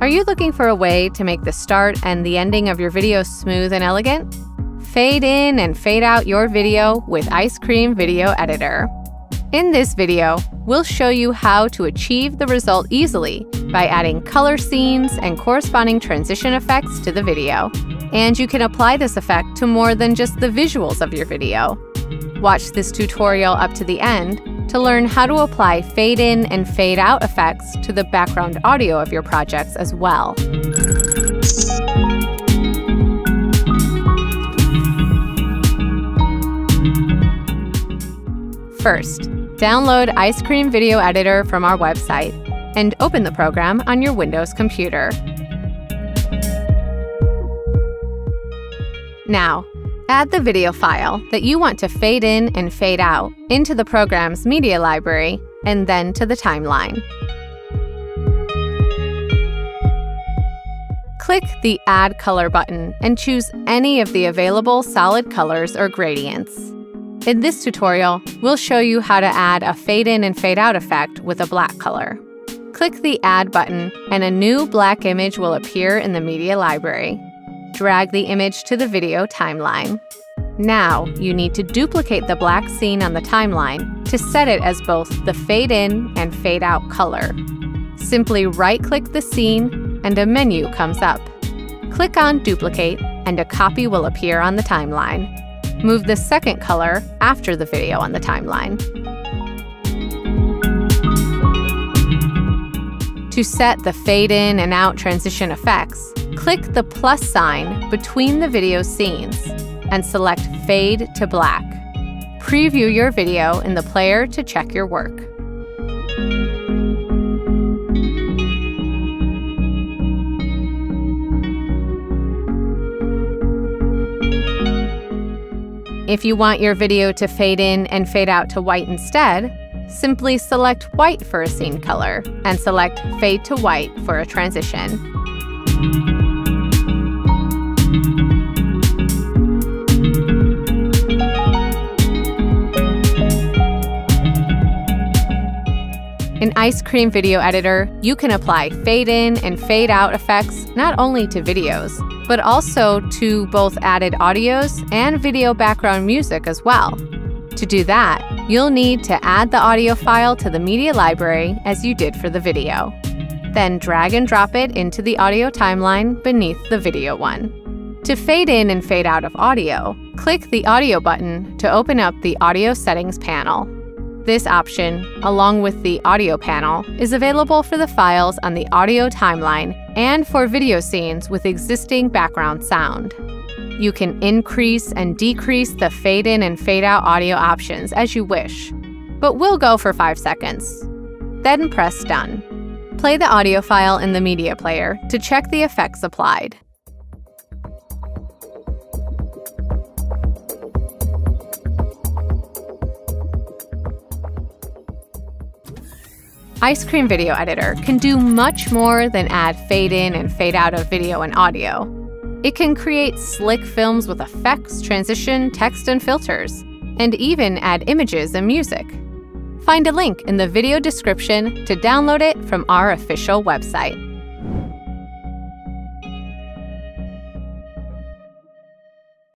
Are you looking for a way to make the start and the ending of your video smooth and elegant? Fade in and fade out your video with Icecream Video Editor. In this video, we'll show you how to achieve the result easily by adding color scenes and corresponding transition effects to the video. And you can apply this effect to more than just the visuals of your video. Watch this tutorial up to the end to learn how to apply fade in and fade out effects to the background audio of your projects as well. First, download Icecream Video Editor from our website and open the program on your Windows computer. Now, add the video file that you want to fade in and fade out into the program's media library and then to the timeline. Click the Add Color button and choose any of the available solid colors or gradients. In this tutorial, we'll show you how to add a fade in and fade out effect with a black color. Click the Add button and a new black image will appear in the media library. Drag the image to the video timeline. Now, you need to duplicate the black scene on the timeline to set it as both the fade in and fade out color. Simply right-click the scene and a menu comes up. Click on Duplicate and a copy will appear on the timeline. Move the second color after the video on the timeline. To set the fade in and out transition effects, click the plus sign between the video scenes and select Fade to Black. Preview your video in the player to check your work. If you want your video to fade in and fade out to white instead, simply select white for a scene color and select Fade to White for a transition. In Icecream Video Editor, you can apply fade in and fade out effects not only to videos, but also to both added audios and video background music as well. To do that, you'll need to add the audio file to the media library as you did for the video. Then drag and drop it into the audio timeline beneath the video one. To fade in and fade out of audio, click the Audio button to open up the Audio Settings panel. This option, along with the audio panel, is available for the files on the audio timeline and for video scenes with existing background sound. You can increase and decrease the fade in and fade out audio options as you wish, but we'll go for 5 seconds. Then press Done. Play the audio file in the media player to check the effects applied. Icecream Video Editor can do much more than add fade in and fade out of video and audio. It can create slick films with effects, transition, text, and filters, and even add images and music. Find a link in the video description to download it from our official website.